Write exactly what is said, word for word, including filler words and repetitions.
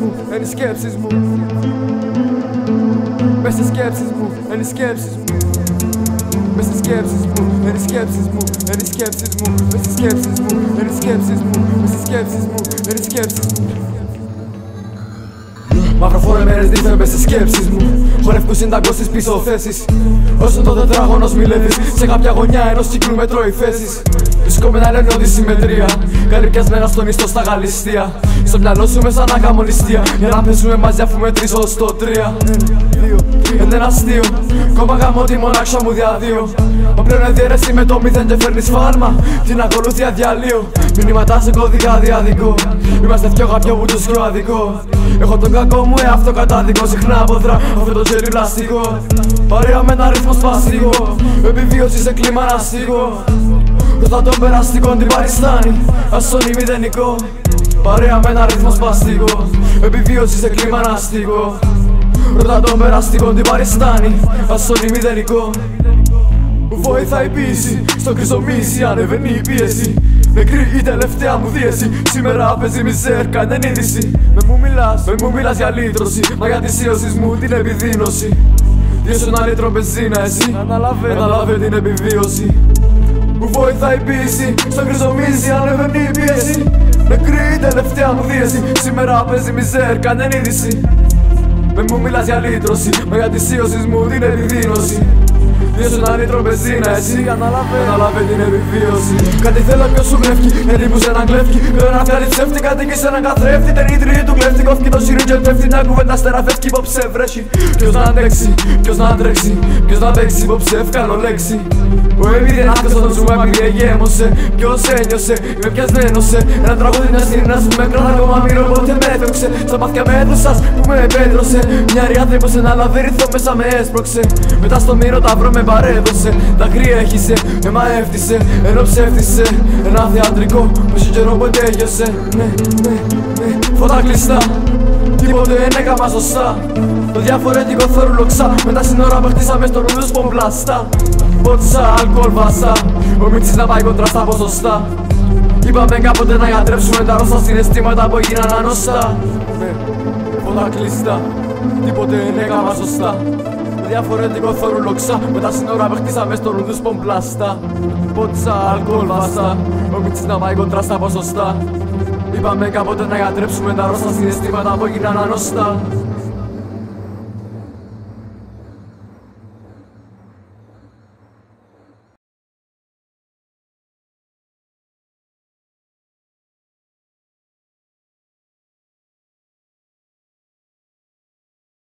move, and the skepsis move. Best the skepsis move, and the skepsis move. Best the skepsis move, and the skepsis move, and the skepsis move. Best the skepsis move, and the skepsis move, best the skepsis move, and the skepsis move. Ma profume me rezdive bez σκέψης μου. Χορεύκους συνταγκώσεις πίσω θέσεις. Όσον το τετράγωνος μιλεύεις. Σε κάποια γωνιά ενός κύκλου με τρώει θέσεις. Βρισκόμενα λένε ότι συμμετρία. Καλυπιασμένα στον ιστό στα γαλιστεία. Στο μυαλό σου μέσα να καμονιστεία. Για να πέσουμε μαζί αφού μετρήσω στο τρία. Είναι ένα αστείο. Κόμμα γάμω τη μονάξα μου διαδύο. Μα πλέον ενδιαίρεση με το μηδέν και φέρνεις φάρμα. Την ακολουθία διαλύω. Μηνύματα σε κώδικα διαδικό. Είμαστε πιο γαμπιό που τους πιο αδικό. Έχω τον κακό μου εαυτό κατάδικο. Συχνά ποδρά αυτό το τζέρι πλαστικό. Παρέα με ένα ρυθμό σπαστικό. Επιβίωση σε κλίμα αναστικό. Ρωτά τον περαστικό την παριστάνει. Ασώνει μηδενικό. Παρέα με ένα ρυθμό σπαστικό. Επιβίωση σε κλίμα αναστικό. Ρωτά τον περαστικό την παριστάνει. Ασώνει μηδενικό. Βοηθάει η πίεση. Στο κρυζομίσι ανεβαίνει η πίεση. Νεκρή η τελευταία μου δίεση. Σήμερα παίζει μιζέρ, κάνε είδηση. Με μου μιλάς, με μου μιλάς για λύτρωση. Μα για τη σίωση μου την επιδείνωση. Διέσου ένα λίτρο μπενζίνα εσύ. Αναλάβε την επιβίωση. Μου βοηθάει η πίεση. Στον κρυζομίσι ανεβαίνει η πίεση. Νεκρή η τελευταία μου δίεση. Σήμερα παίζει μιζέρ, κάνε είδηση. Με μου μιλάς για λύτρωση. Μα για τη σίωση μου την επιδείνωση. Διέσου ένα λίτρο μπενζίνα εσύ. Αναλάβε την επιβίωση. Κάτι θέλω ποιος σου βλέφκει. Εντύπους έναν κλέφκι. Λέω να φτιάρει ψεύτη. Κατοικεί σε έναν καθρέφτη. Την ίδρυη του κλέφτη. Κόφκι το σιρί και πέφτει. Να κουβέντα στεραφεύκει. Υπόψε βρέχει. Ποιος να αντέξει. Ποιος να αντρέξει. Ποιος να παίξει. Υπόψε εύκαλο λέξη. Ο επιδενάτος όταν σου έπαγγε γέμωσε. Ποιος ένιωσε. Είμαι πιασμένος. Ένα τραγούδι μιας γυρνάς που με κράτα ακόμα μύρο. Πότε με έφευξε. Στα πάθια με έδωσας που με επέτρωσε. Μια ριάδρη πως ένα λαβύριθο μέσα με έσπρωξε. Μετά στο μύρο τα βρω με παρέδωσε. Τα κρύεχισε. Εμά έφτισε. Ενώ ψεύτισε. Ένα θεατρικό πόσο καιρό ποτέ έγιωσε. Ναι, ναι, ναι. Φώτα κλειστά. Τίποτε δεν έκαμα σωστά. Το διαφορετικό θόρουλο ξά. Μετά σύνορα παιχτήσαμε στο ρουλούς πομπλαστά. Μπότσα, αλκοόλ, βασά. Ο Μίτσης να πάει κοντρά στα ποσοστά. Είπαμε κάποτε να γιατρέψουμε τα ρώστα συναισθήματα που έγιναν ανωστά. Ναι, φώτα κλειστά. Τίποτε δεν έκαμα σωστά. Διαφορετικό θόρουλο ξά. Με τα σύνορα παιχτήσαμε στο ρουδούς πομπλαστά. Πότσα, αλκοόλ, βασά. Ο Μίτσης να πάει κοντρά στα ποσοστά. Είπαμε κάποτε να γιατρέψουμε τα ρώστα συναισθήματα που έγιναν ανωστά.